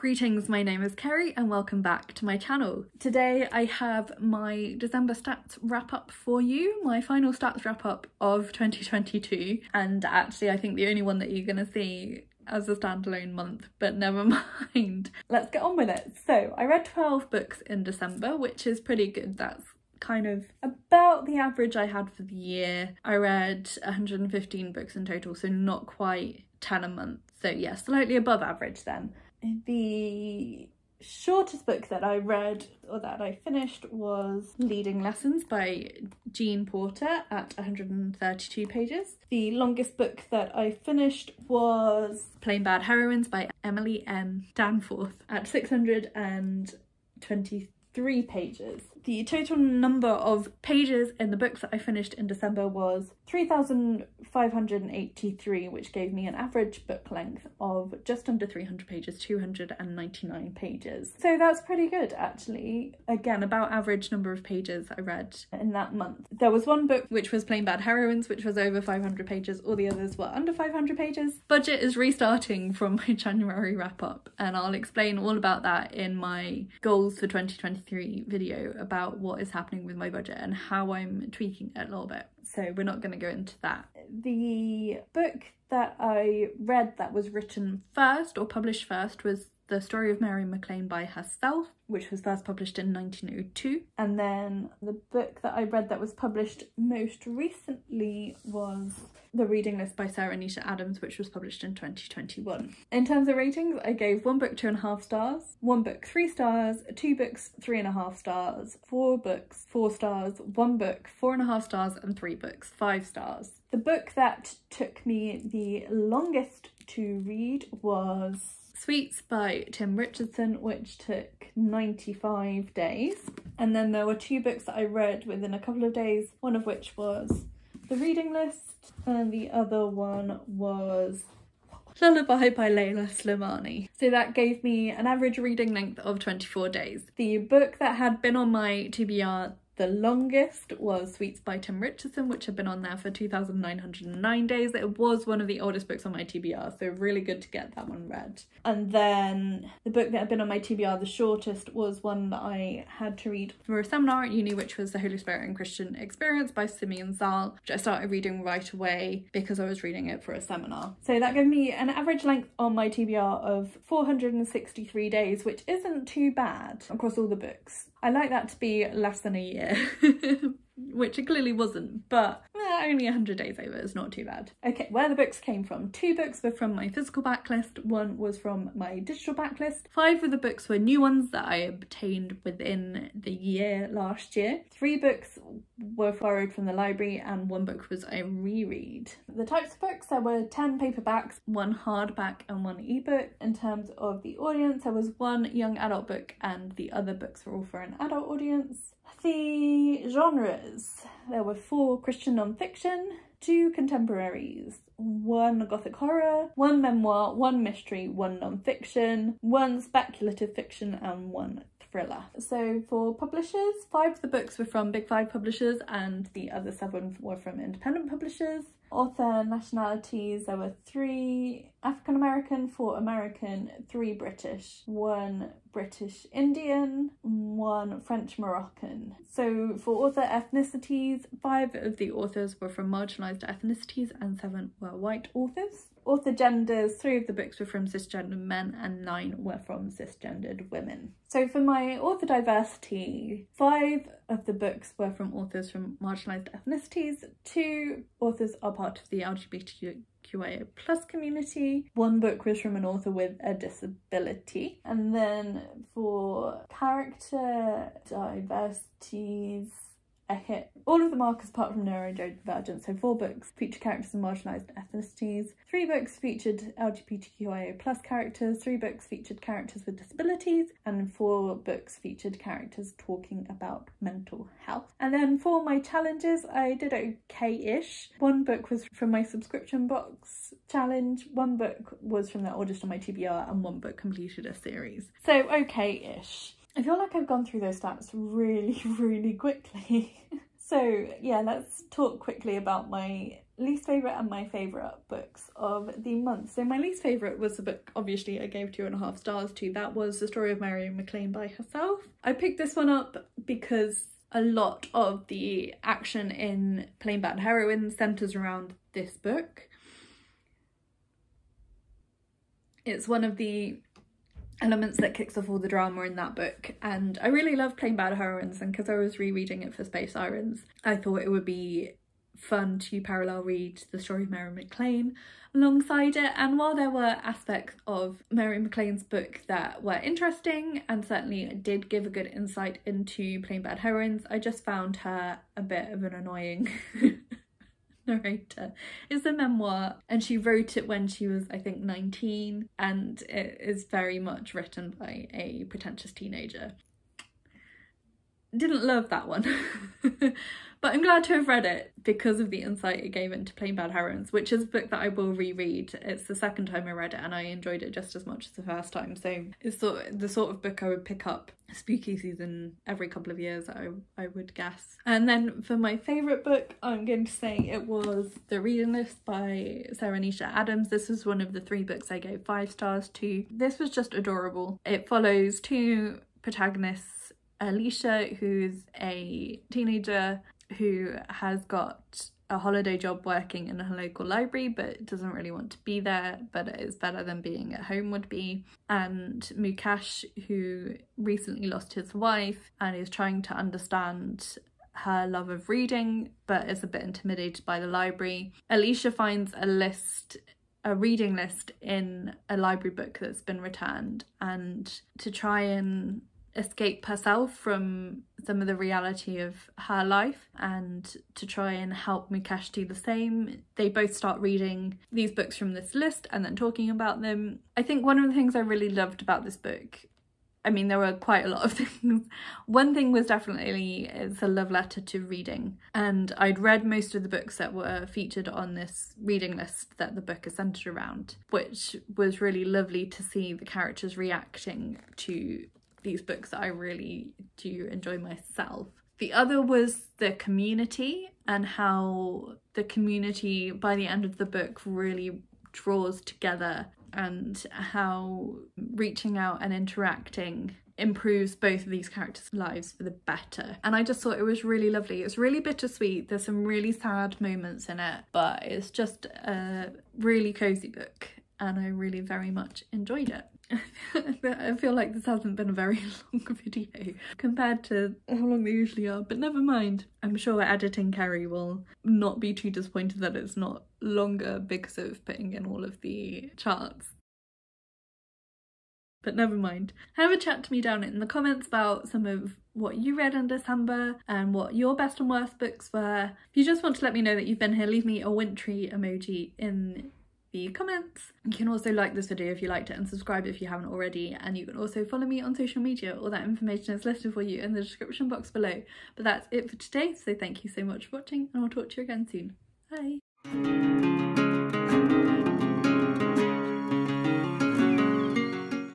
Greetings, my name is Kerry and welcome back to my channel. Today I have my December stats wrap up for you, my final stats wrap up of 2022, and actually I think the only one that you're gonna see as a standalone month, but never mind. Let's get on with it. So I read 12 books in December, which is pretty good. That's kind of about the average I had for the year. I read 115 books in total, so not quite 10 a month. So yeah, slightly above average then. The shortest book that I read or that I finished was Leading Lessons by Jeanne Porter at 132 pages. The longest book that I finished was Plain Bad Heroines by Emily M. Danforth at 623 pages. The total number of pages in the books that I finished in December was 3,583, which gave me an average book length of just under 300 pages, 299 pages. So that's pretty good, actually. Again, about average number of pages I read in that month. There was one book which was Plain Bad Heroines, which was over 500 pages. All the others were under 500 pages. Budget is restarting from my January wrap up, and I'll explain all about that in my goals for 2023 video about what is happening with my budget and how I'm tweaking it a little bit. So we're not going to go into that. The book that I read that was written first or published first was The Story of Mary MacLane by Herself, which was first published in 1902. And then the book that I read that was published most recently was The Reading List by Sara Nisha Adams, which was published in 2021. In terms of ratings, I gave one book 2.5 stars, one book 3 stars, two books 3.5 stars, four books 4 stars, one book 4.5 stars, and three books 5 stars. The book that took me the longest to read was Sweets by Tim Richardson, which took 95 days. And then there were two books that I read within a couple of days, one of which was The Reading List and the other one was Lullaby by Leila Slimani. So that gave me an average reading length of 24 days. The book that had been on my TBR the longest was Sweets by Tim Richardson, which had been on there for 2,909 days. It was one of the oldest books on my TBR, so really good to get that one read. And then the book that had been on my TBR the shortest was one that I had to read for a seminar at uni, which was The Holy Spirit and Christian Experience by Simeon Zahl, which I started reading right away because I was reading it for a seminar. So that gave me an average length on my TBR of 463 days, which isn't too bad across all the books. I like that to be less than a year, which it clearly wasn't, but only 100 days over is not too bad. Okay, where the books came from. Two books were from my physical backlist, one was from my digital backlist. 5 of the books were new ones that I obtained within the year last year. 3 books were borrowed from the library and one book was a reread. The types of books, there were 10 paperbacks, 1 hardback and 1 ebook. In terms of the audience, there was 1 young adult book and the other books were all for an adult audience. The genres, there were 4 Christian non-fiction, 2 contemporaries, 1 gothic horror, 1 memoir, 1 mystery, 1 non-fiction, 1 speculative fiction and 1 thriller. So for publishers, 5 of the books were from Big 5 publishers and the other 7 were from independent publishers. Author nationalities, there were 3 African American, 4 American, 3 British, 1 British Indian, 1 French Moroccan. So for author ethnicities, 5 of the authors were from marginalized ethnicities and 7 were white authors. Author genders, 3 of the books were from cisgendered men and 9 were from cisgendered women. So for my author diversity, 5 of the books were from authors from marginalised ethnicities, 2 authors are part of the LGBTQIA+ community, 1 book was from an author with a disability. And then for character diversities, okay, all of the markers apart from neurodivergent, so 4 books feature characters in marginalised ethnicities, 3 books featured LGBTQIA+ characters, 3 books featured characters with disabilities, and 4 books featured characters talking about mental health. And then for my challenges, I did okay-ish. 1 book was from my subscription box challenge, 1 book was from the oldest on my TBR, and 1 book completed a series. So okay-ish. I feel like I've gone through those stats really, really quickly. So yeah, let's talk quickly about my least favourite and my favourite books of the month. So my least favourite was the book, obviously, I gave 2.5 stars to. That was The Story of Mary MacLane by Herself. I picked this one up because a lot of the action in Plain Bad Heroines centres around this book. It's one of the elements that kicks off all the drama in that book, and I really love Plain Bad Heroines, and because I was rereading it for Space Sirens, I thought it would be fun to parallel read The Story of Mary MacLane alongside it. And while there were aspects of Mary MacLane's book that were interesting and certainly did give a good insight into Plain Bad Heroines, I just found her a bit of an annoying narrator. It's a memoir, and she wrote it when she was, I think, 19, and it is very much written by a pretentious teenager. Didn't love that one, but I'm glad to have read it because of the insight it gave into Plain Bad Heroines, which is a book that I will reread. It's the second time I read it and I enjoyed it just as much as the first time, so it's the sort of book I would pick up spooky season every couple of years, I would guess. And then for my favourite book, I'm going to say it was The Reading List by Sara Nisha Adams. This was one of the three books I gave 5 stars to. This was just adorable. It follows two protagonists, Alicia, who's a teenager who has got a holiday job working in her local library but doesn't really want to be there, but it is better than being at home would be, and Mukesh, who recently lost his wife and is trying to understand her love of reading but is a bit intimidated by the library. Alicia finds a reading list in a library book that's been returned, and to try and escape herself from some of the reality of her life and to try and help Mukesh do the same, they both start reading these books from this list and then talking about them. I think one of the things I really loved about this book, I mean there were quite a lot of things, one thing was definitely it's a love letter to reading, and I'd read most of the books that were featured on this reading list that the book is centered around, which was really lovely to see the characters reacting to these books that I really do enjoy myself. The other was the community, and how the community by the end of the book really draws together, and how reaching out and interacting improves both of these characters' lives for the better. And I just thought it was really lovely. It's really bittersweet. There's some really sad moments in it, but it's just a really cozy book and I really very much enjoyed it. I feel like this hasn't been a very long video compared to how long they usually are, but never mind. I'm sure editing Carrie will not be too disappointed that it's not longer because of putting in all of the charts. But never mind. Have a chat to me down in the comments about some of what you read in December and what your best and worst books were. If you just want to let me know that you've been here, leave me a wintry emoji in the comments. You can also like this video if you liked it and subscribe if you haven't already, and you can also follow me on social media. All that information is listed for you in the description box below. But that's it for today, so thank you so much for watching and I'll talk to you again soon. Bye!